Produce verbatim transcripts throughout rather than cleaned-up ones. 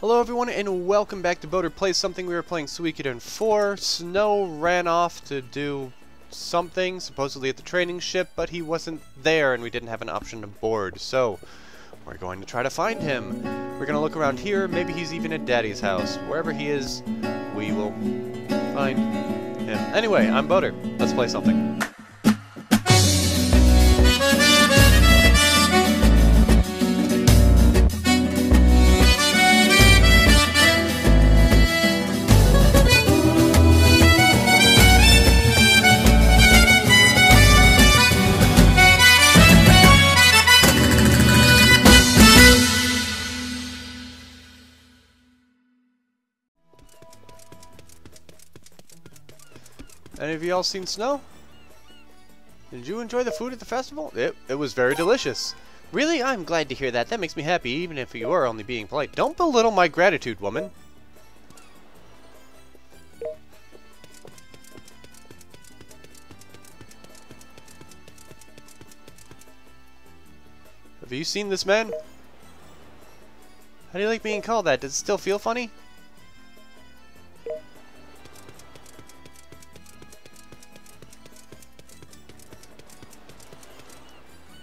Hello everyone and welcome back to Boter Plays Something. We were playing Suikoden four. Snow ran off to do something, supposedly at the training ship, but he wasn't there and we didn't have an option to board, so we're going to try to find him. We're going to look around here, maybe he's even at Daddy's house. Wherever he is, we will find him. Anyway, I'm Boter. Let's play something. Any of y'all seen snow? Did you enjoy the food at the festival? It, it was very delicious. Really? I'm glad to hear that. That makes me happy, even if you are only being polite. Don't belittle my gratitude, woman. Have you seen this man? How do you like being called that? Does it still feel funny?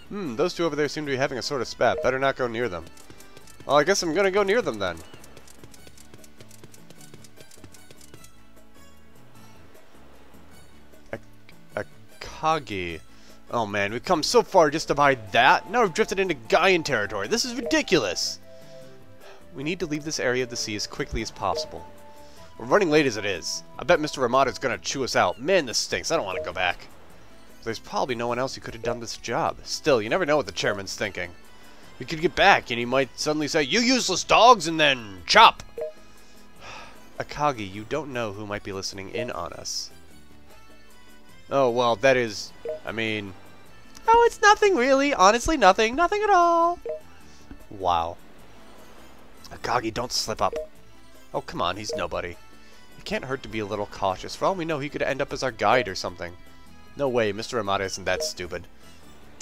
Hmm, those two over there seem to be having a sort of spat. Better not go near them. Well, I guess I'm gonna go near them then. Akagi. Oh man, we've come so far just to buy that? Now we've drifted into Gaien territory. This is ridiculous! We need to leave this area of the sea as quickly as possible. We're running late as it is. I bet Mister Ramada's gonna chew us out. Man, this stinks. I don't want to go back. There's probably no one else who could have done this job. Still, you never know what the chairman's thinking. We could get back, and he might suddenly say, "You useless dogs," and then chop! Akagi, you don't know who might be listening in on us. Oh, well, that is... I mean... Oh, it's nothing, really. Honestly, nothing. Nothing at all. Wow. Akagi, don't slip up. Oh, come on, he's nobody. It can't hurt to be a little cautious. For all we know, he could end up as our guide or something. No way, Mister Ramada isn't that stupid.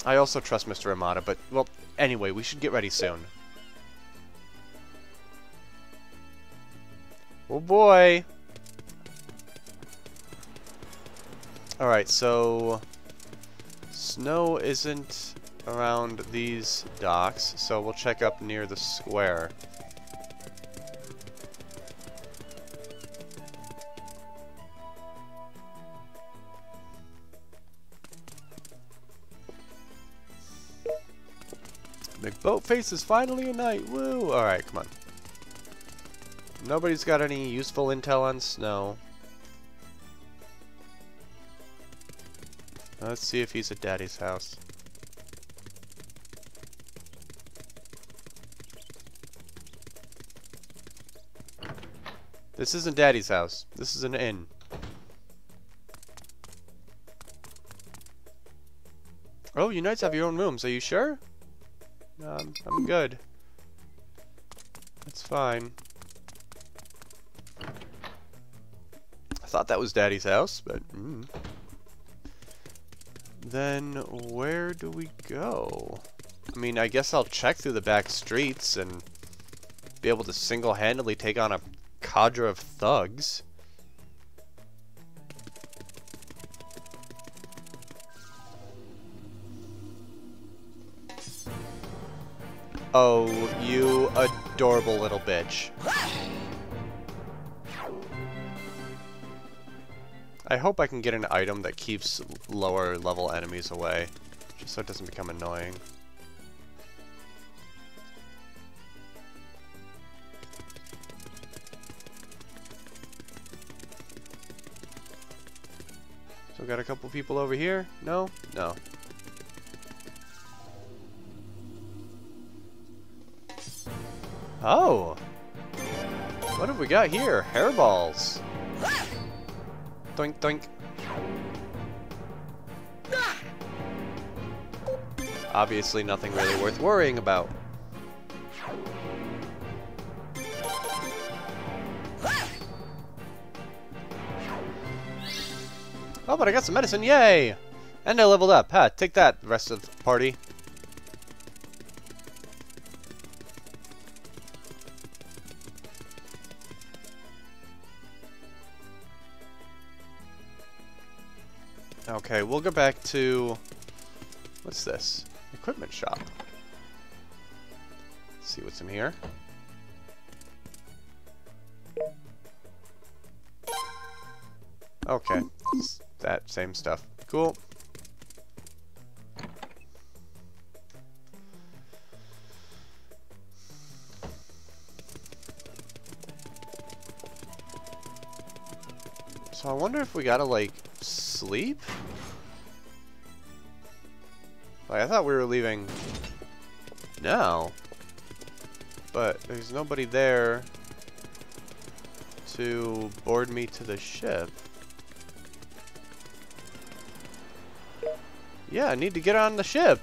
I also trust Mister Ramada, but, well, anyway, we should get ready soon. Oh boy! Alright, so... Snow isn't around these docks, so we'll check up near the square. McVoteface is finally a knight. Woo! Alright, come on. Nobody's got any useful intel on Snow. Let's see if he's at Daddy's house. This isn't Daddy's house. This is an inn. Oh, you knights have your own rooms. Are you sure? Um, I'm good. That's fine. I thought that was Daddy's house, but... Mm. Then where do we go? I mean, I guess I'll check through the back streets and be able to single-handedly take on a cadre of thugs. Oh, you adorable little bitch. I hope I can get an item that keeps lower level enemies away, just so it doesn't become annoying. So got a couple people over here? No? No. Oh! What have we got here? Hairballs! Doink doink. Obviously nothing really worth worrying about. Oh, but I got some medicine, yay! And I leveled up. Ha, take that, rest of the party. Okay, we'll go back to... What's this? Equipment shop. Let's see what's in here. Okay. It's that same stuff. Cool. So I wonder if we gotta, like, sleep? Like, I thought we were leaving now. But there's nobody there to board me to the ship. Yeah, I need to get on the ship.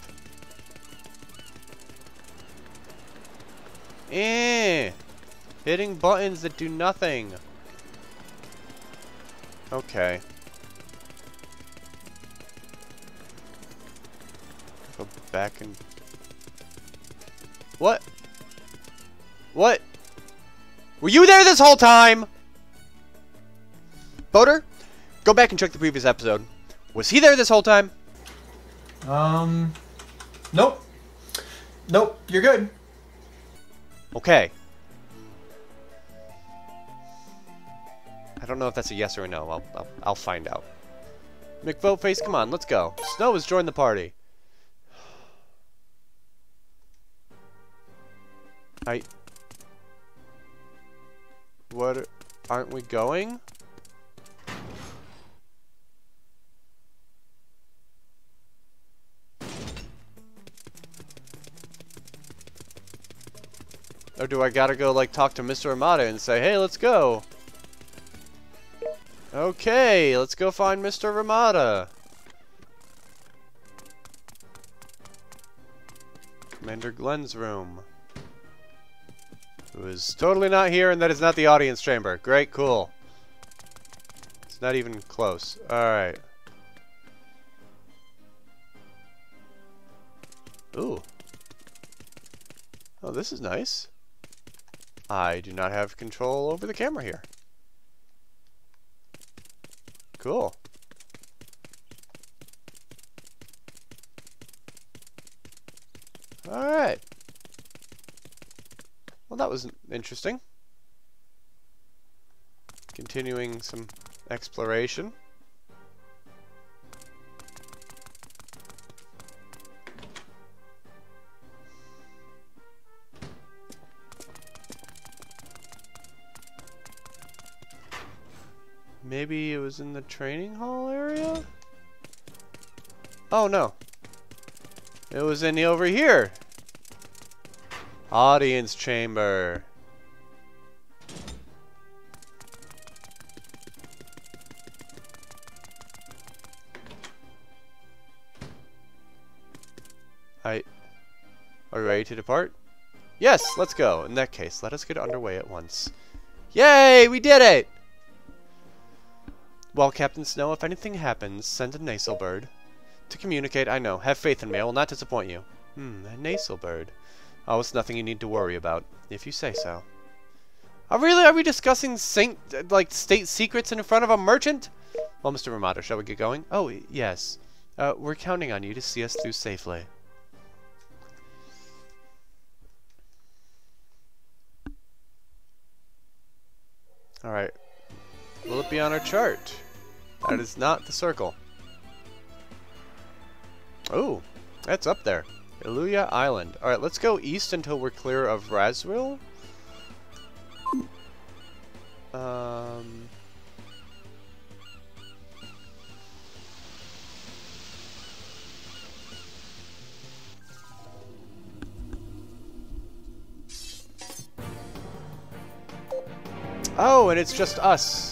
Eh. Hitting buttons that do nothing. Okay. Go back and... What? What? Were you there this whole time? Boter, go back and check the previous episode. Was he there this whole time? Um, nope. Nope, you're good. Okay. I don't know if that's a yes or a no. I'll, I'll, I'll find out. McVoteface, come on, let's go. Snow has joined the party. I... What? Aren't we going? Or do I gotta go, like, talk to Mister Ramada and say, hey, let's go? Okay, let's go find Mister Ramada. Commander Glenn's room. Who is totally not here, and that is not the audience chamber. Great, cool. It's not even close. Alright. Ooh. Oh, this is nice. I do not have control over the camera here. Cool. Alright. Well, that was interesting. Continuing some exploration. Maybe it was in the training hall area? Oh no. It was in the over here. Audience chamber. I... Are we ready to depart? Yes, let's go. In that case, let us get underway at once. Yay, we did it! Well, Captain Snow, if anything happens, send a nasal bird. To communicate, I know. Have faith in me. I will not disappoint you. Hmm, a nasal bird. Oh, it's nothing you need to worry about, if you say so. Oh, really? Are we discussing saint, like, state secrets in front of a merchant? Well, Mister Ramada, shall we get going? Oh, yes. Uh, we're counting on you to see us through safely. Alright. Will it be on our chart? That is not the circle. Oh, that's up there. Eloia Island. Alright, let's go east until we're clear of Razril. Um... Oh, and it's just us.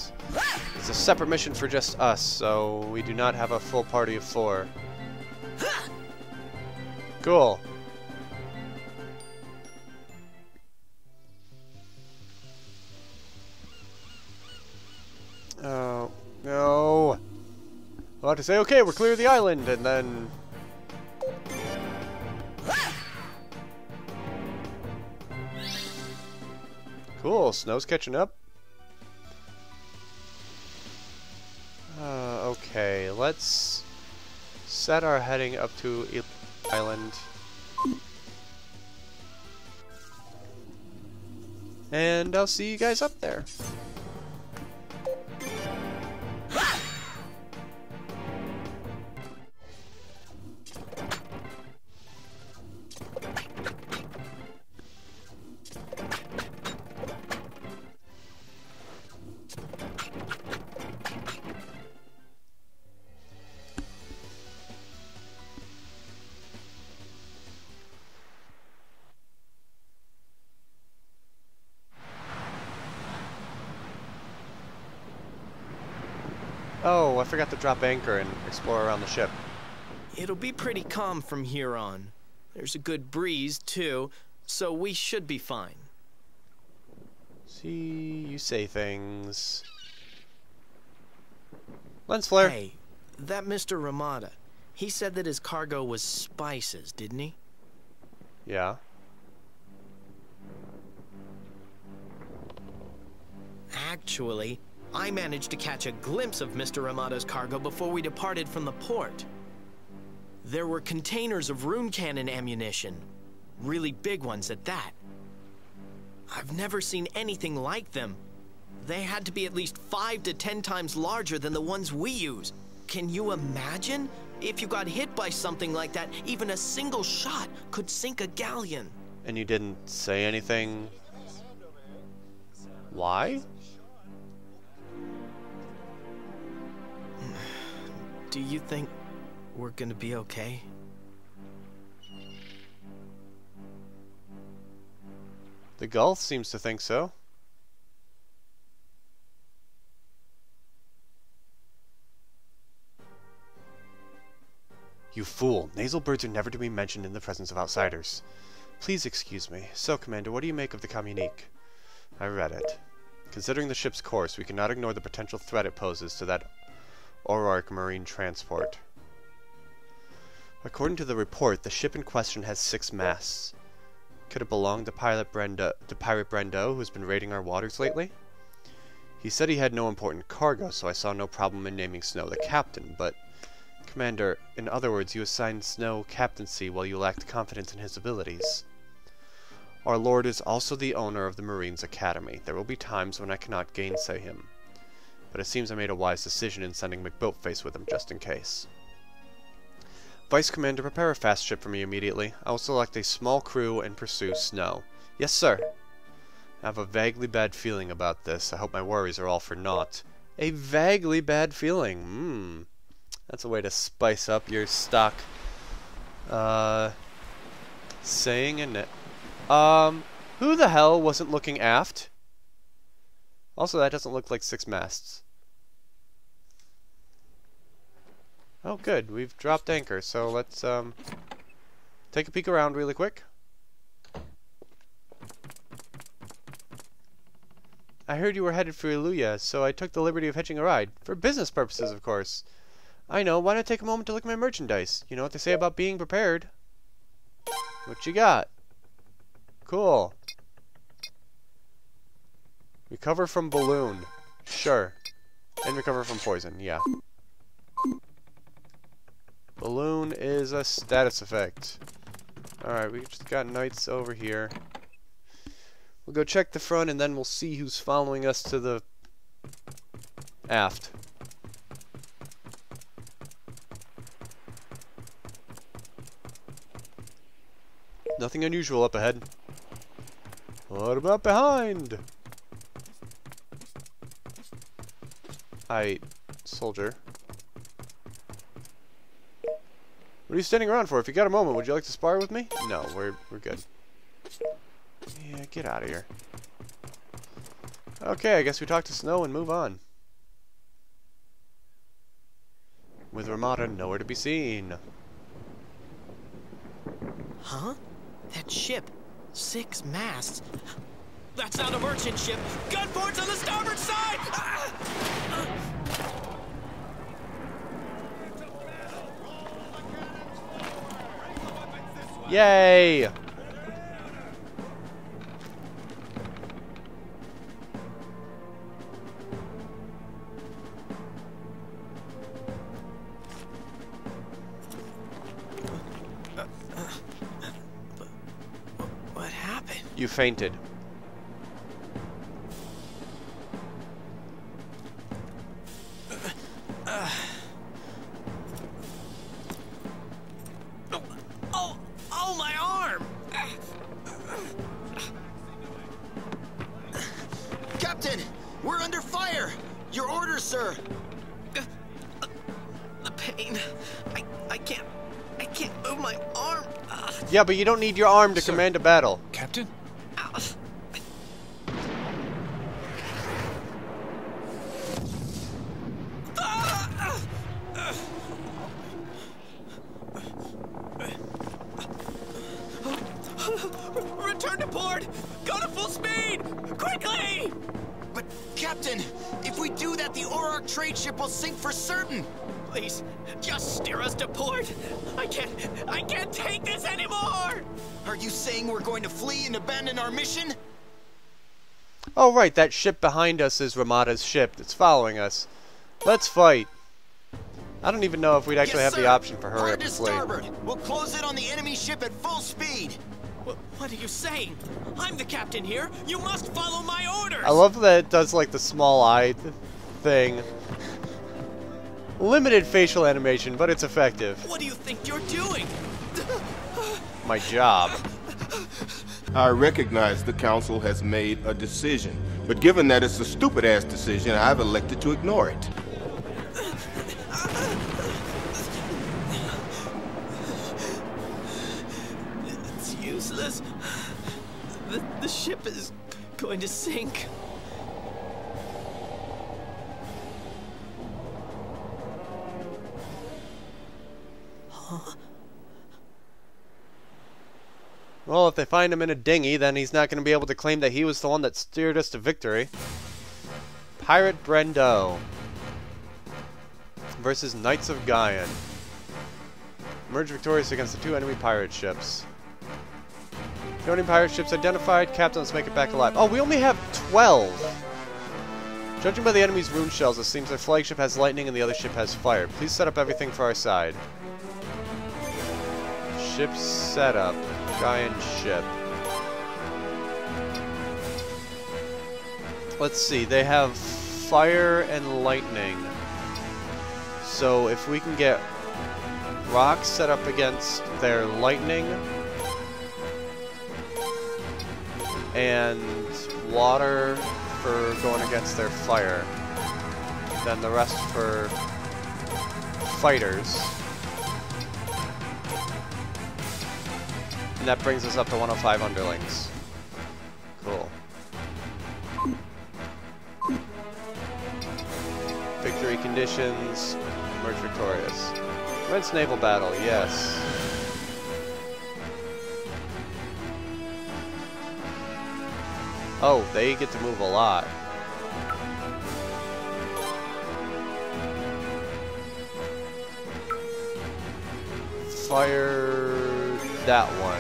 It's a separate mission for just us, so we do not have a full party of four. Cool. Oh, no. We'll have to say, okay, we're clear of the island, and then... Cool, snow's catching up. Uh, okay, let's set our heading up to Eloia Island. And I'll see you guys up there. Oh, I forgot to drop anchor and explore around the ship. It'll be pretty calm from here on. There's a good breeze, too, so we should be fine. See, you say things. Lens flare. Hey, that Mister Ramada, he said that his cargo was spices, didn't he? Yeah. Actually, I managed to catch a glimpse of Mister Ramada's cargo before we departed from the port. There were containers of rune cannon ammunition. Really big ones at that. I've never seen anything like them. They had to be at least five to ten times larger than the ones we use. Can you imagine? If you got hit by something like that, even a single shot could sink a galleon. And you didn't say anything? Why? Do you think we're gonna be okay? The Gulf seems to think so. You fool! Nasal birds are never to be mentioned in the presence of outsiders. Please excuse me. So, Commander, what do you make of the Communique? I read it. Considering the ship's course, we cannot ignore the potential threat it poses to that Auric marine transport. According to the report, the ship in question has six masts. Could it belong to Pilot Brandeau, to Pirate Brandeau, who's been raiding our waters lately? He said he had no important cargo, so I saw no problem in naming Snow the captain, but... Commander, in other words, you assigned Snow captaincy while you lacked confidence in his abilities. Our Lord is also the owner of the Marines Academy. There will be times when I cannot gainsay him. But it seems I made a wise decision in sending McVoteface with him just in case. Vice Commander, prepare a fast ship for me immediately. I will select a small crew and pursue Snow. Yes, sir. I have a vaguely bad feeling about this. I hope my worries are all for naught. A vaguely bad feeling. Hmm. That's a way to spice up your stock. Uh, saying and it. Um, who the hell wasn't looking aft? Also, that doesn't look like six masts. Oh, good. We've dropped anchor, so let's um, take a peek around really quick. I heard you were headed for Eloia, so I took the liberty of hitching a ride. For business purposes, of course. I know. Why not take a moment to look at my merchandise? You know what they say about being prepared. What you got? Cool. Recover from balloon. Sure. And recover from poison, yeah. Balloon is a status effect. Alright, we've just got knights over here. We'll go check the front and then we'll see who's following us to the aft. Nothing unusual up ahead. What about behind? Hi, soldier. What are you standing around for? If you got a moment, would you like to spar with me? No, we're we're good. Yeah, get out of here. Okay, I guess we talk to Snow and move on. With Ramada nowhere to be seen. Huh? That ship, six masts. That's not a merchant ship! Gunport's on the starboard side! Ah! Uh. Yay! You fainted. Yeah, but you don't need your arm to Sir, command a battle. Captain? Return to port! Go to full speed! Quickly! But, Captain, if we do that, the Auroch trade ship will sink for certain! Please, just steer us to port! I can't... I can't take this anymore! Are you saying we're going to flee and abandon our mission? Oh, right. That ship behind us is Ramada's ship that's following us. Let's fight. I don't even know if we'd actually yes, have sir. the option for her Hard to flee. We'll close in on the enemy ship at full speed! What, what are you saying? I'm the captain here. You must follow my orders! I love that it does, like, the small eye th thing. Limited facial animation, but it's effective. What do you think you're doing? My job. I recognize the council has made a decision, but given that it's a stupid-ass decision, I've elected to ignore it. It's useless. The, the ship is going to sink. Well, if they find him in a dinghy, then he's not going to be able to claim that he was the one that steered us to victory. Pirate Brandeau versus Knights of Gaien. Merge victorious against the two enemy pirate ships. The only pirate ships identified. Captain, let's make it back alive. Oh, we only have twelve. Judging by the enemy's rune shells, it seems their flagship has lightning and the other ship has fire. Please set up everything for our side. Ship setup. Giant ship. Let's see, they have fire and lightning. So if we can get rocks set up against their lightning and water for going against their fire, then the rest for fighters. And that brings us up to one oh five underlings. Cool. Victory conditions. Merge victorious. Commence naval battle, yes. Oh, they get to move a lot. Fire that one.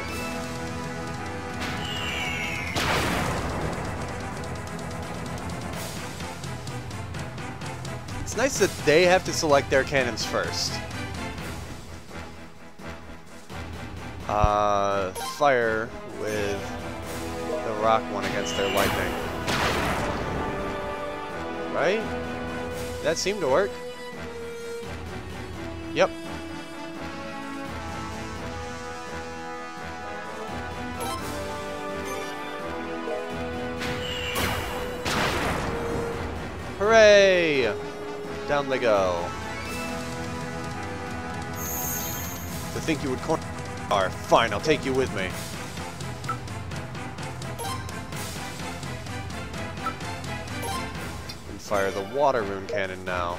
It's nice that they have to select their cannons first. Uh, fire with the rock one against their lightning. Right? That seemed to work. Yep. Hooray! Down they go. To think you would corner our fine, I'll take you with me. And fire the water rune cannon now.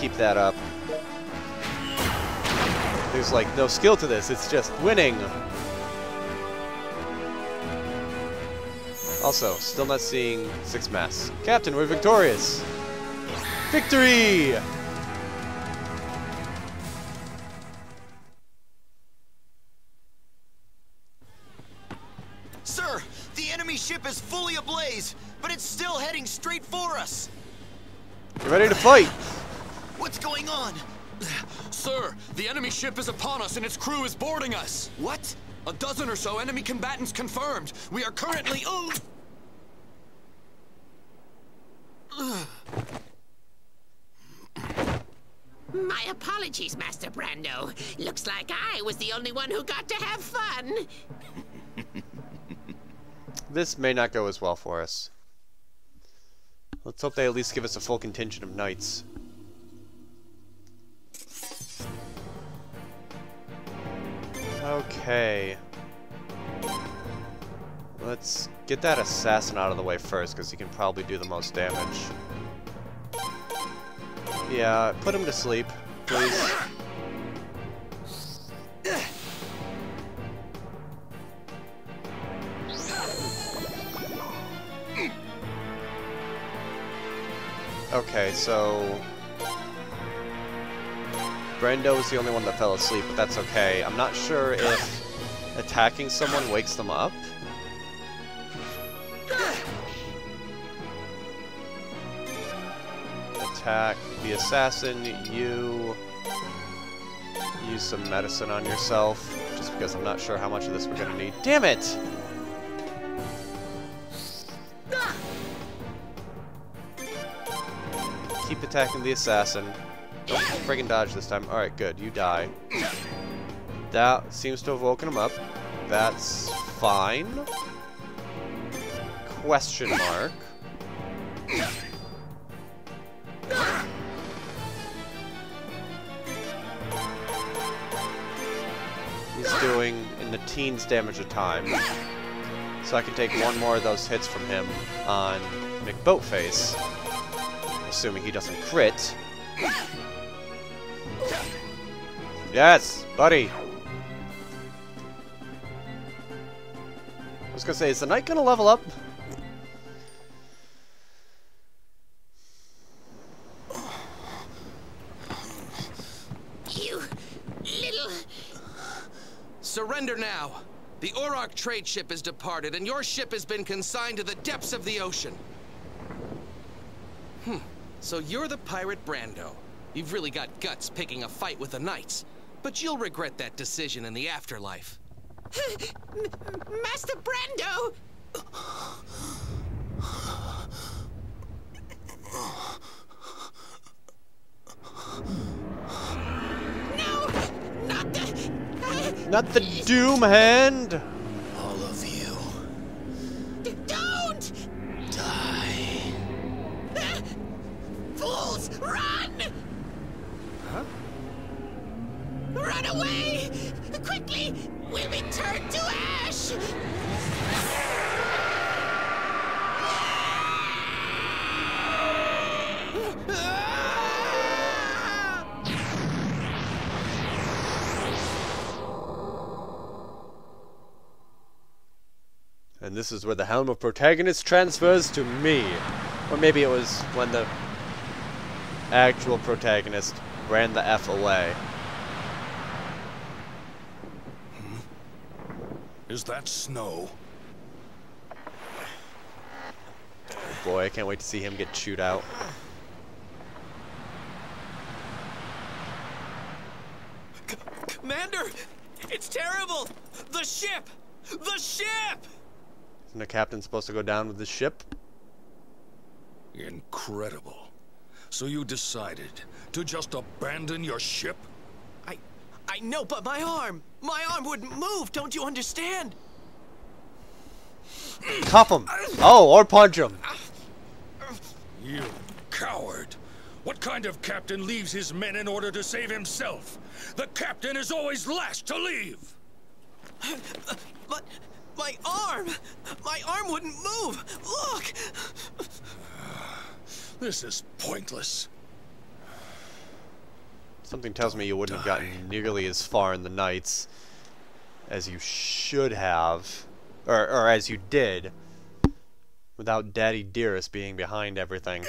Keep that up. There's like no skill to this, it's just winning! Also, still not seeing six mass. Captain, we're victorious! Victory! ship is fully ablaze, but it's still heading straight for us. Get ready to fight. What's going on? Sir, the enemy ship is upon us and its crew is boarding us. What? A dozen or so enemy combatants confirmed. We are currently... Ooh. My apologies, Master Brandeau. Looks like I was the only one who got to have fun. This may not go as well for us. Let's hope they at least give us a full contingent of knights. Okay. Let's get that assassin out of the way first, because he can probably do the most damage. Yeah, put him to sleep, please. Okay, so... Brandeau is the only one that fell asleep, but that's okay. I'm not sure if attacking someone wakes them up. Attack the assassin, you use some medicine on yourself, just because I'm not sure how much of this we're gonna need. Damn it! Keep attacking the assassin. Don't friggin' dodge this time. Alright, good. You die. That seems to have woken him up. That's fine. Question mark. He's doing in the teens damage a time. So I can take one more of those hits from him on McVoteface. Assuming he doesn't crit. Yes, buddy! I was gonna say, is the knight gonna level up? You... little... Surrender now! The Auroch trade ship has departed, and your ship has been consigned to the depths of the ocean. Hmm, so you're the pirate Brandeau. You've really got guts picking a fight with the knights. But you'll regret that decision in the afterlife. Master Brandeau! No! Not the... Uh, not the doom hand! All of you... D don't! Die. Uh, fools, run! Huh? Run away! Quickly! We'll be turned to ash! And this is where the helm of protagonist transfers to me. Or maybe it was when the actual protagonist ran the F away. Is that snow? Oh boy, I can't wait to see him get chewed out. C- Commander! It's terrible! The ship! The ship! Isn't the captain supposed to go down with the ship? Incredible. So you decided to just abandon your ship? I... I know, but my arm! My arm wouldn't move, don't you understand? Cuff him. Oh, or punch him. You coward. What kind of captain leaves his men in order to save himself? The captain is always last to leave. But my arm, my arm wouldn't move. Look. This is pointless. Something tells me you wouldn't have gotten nearly as far in the Knights as you should have, or, or as you did, without Daddy Dearest being behind everything.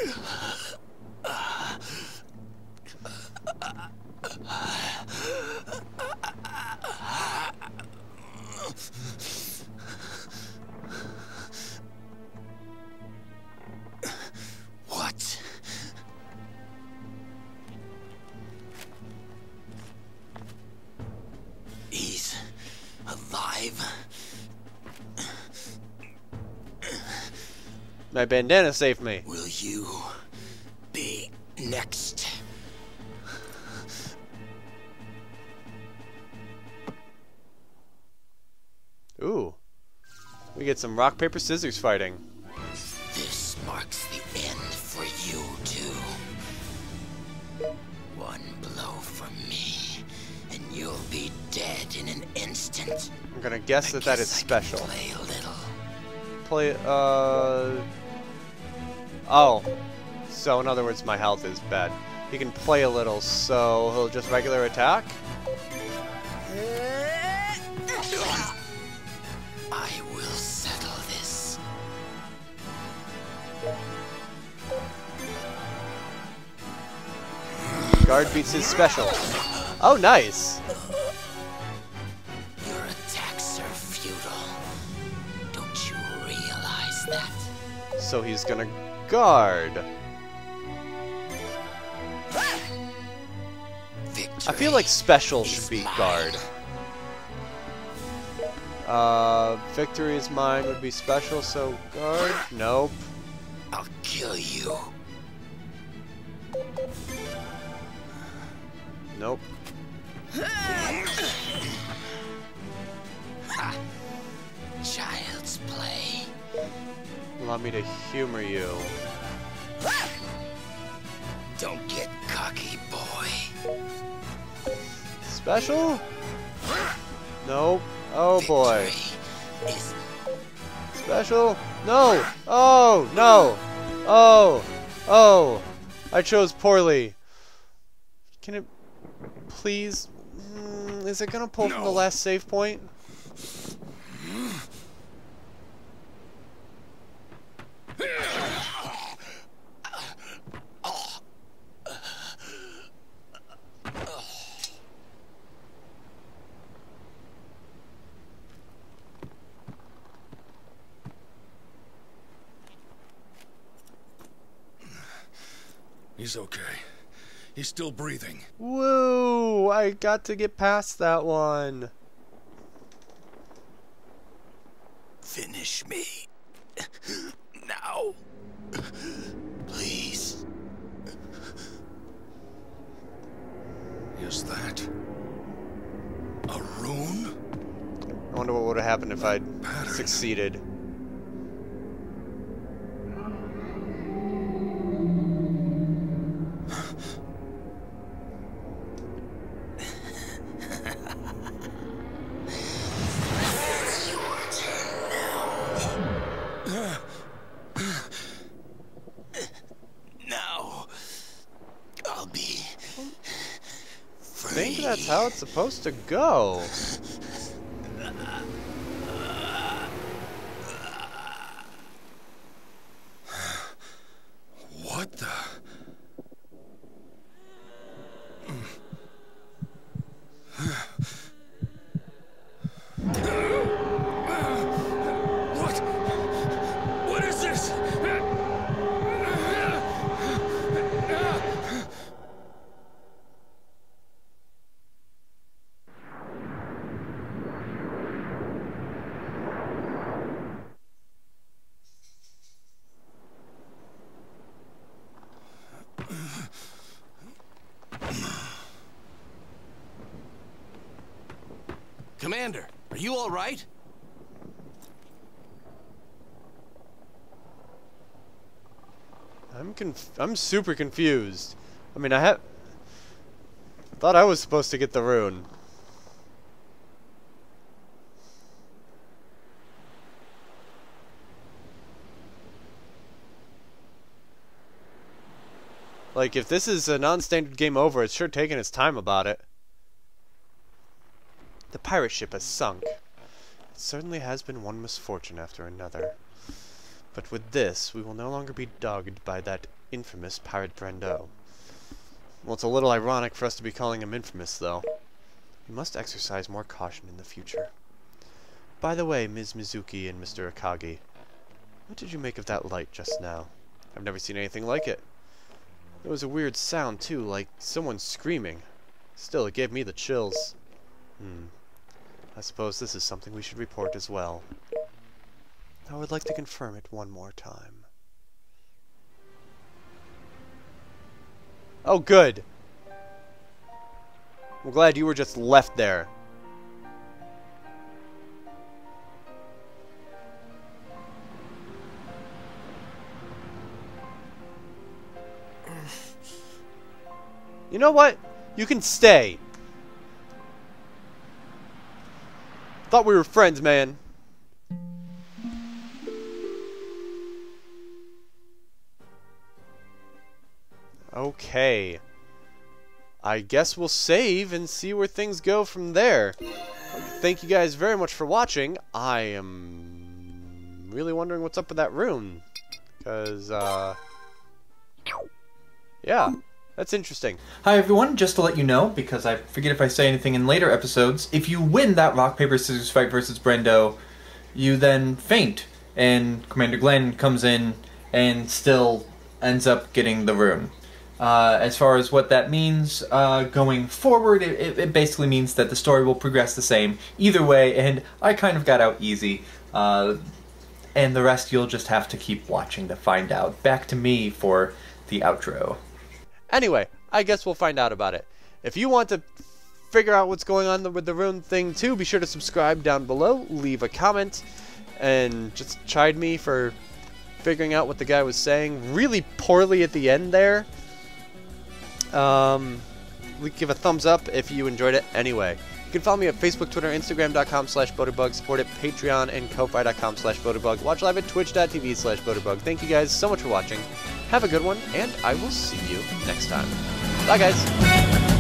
My bandana saved me. Will you be next? Ooh. We get some rock, paper, scissors fighting. This marks the end for you two. One blow from me, and you'll be dead in an instant. I'm gonna guess that that is special. Play a little. Play, uh... Oh. So, in other words, my health is bad. He can play a little, so he'll just regular attack? I will settle this. Guard beats his special. Oh, nice! Your attacks are futile. Don't you realize that? So he's gonna guard. Victory I feel like special should be mine. Guard. Uh, victory is mine would be special, so guard? Nope. I'll kill you. Nope. Child's play. Allow me to humor you. Don't get cocky, boy. Special? Nope. Oh boy. Special? No! Oh! No! Oh! Oh! I chose poorly. Can it... Please? Mm, is it gonna pull no. from the last save point? He's okay. He's still breathing. Woo! I got to get past that one. Finish me. Now. Please. Is that a rune? I wonder what would have happened if I'd succeeded. How it's supposed to go. What the? What? What is this? Commander, are you all right? I'm conf I'm super confused. I mean, I have thought I was supposed to get the rune. Like, if this is a non-standard game over, it's sure taking its time about it. The pirate ship has sunk. It certainly has been one misfortune after another. But with this, we will no longer be dogged by that infamous pirate Brandeau. Well, it's a little ironic for us to be calling him infamous, though. We must exercise more caution in the future. By the way, Miz Mizuki and Mister Akagi, what did you make of that light just now? I've never seen anything like it. There was a weird sound, too, like someone screaming. Still, it gave me the chills. Hmm. I suppose this is something we should report as well. I would like to confirm it one more time. Oh, good. I'm glad you were just left there. You know what? You can stay. Thought we were friends, man. Okay. I guess we'll save and see where things go from there. Thank you guys very much for watching. I am really wondering what's up with that room. Because, uh... yeah. That's interesting. Hi everyone, just to let you know, because I forget if I say anything in later episodes, if you win that rock, paper, scissors fight versus Brandeau, you then faint, and Commander Glenn comes in and still ends up getting the room. Uh, as far as what that means uh, going forward, it, it basically means that the story will progress the same either way, and I kind of got out easy. Uh, and the rest you'll just have to keep watching to find out. Back to me for the outro. Anyway, I guess we'll find out about it. If you want to figure out what's going on with the room thing too, be sure to subscribe down below, leave a comment, and just chide me for figuring out what the guy was saying really poorly at the end there. Um, give a thumbs up if you enjoyed it anyway. You can follow me at Facebook, Twitter, Instagram.com slash Boterbug. Support at Patreon and Ko-fi.com slash Boterbug. Watch live at Twitch.tv slash Boterbug. Thank you guys so much for watching. Have a good one, and I will see you next time. Bye, guys.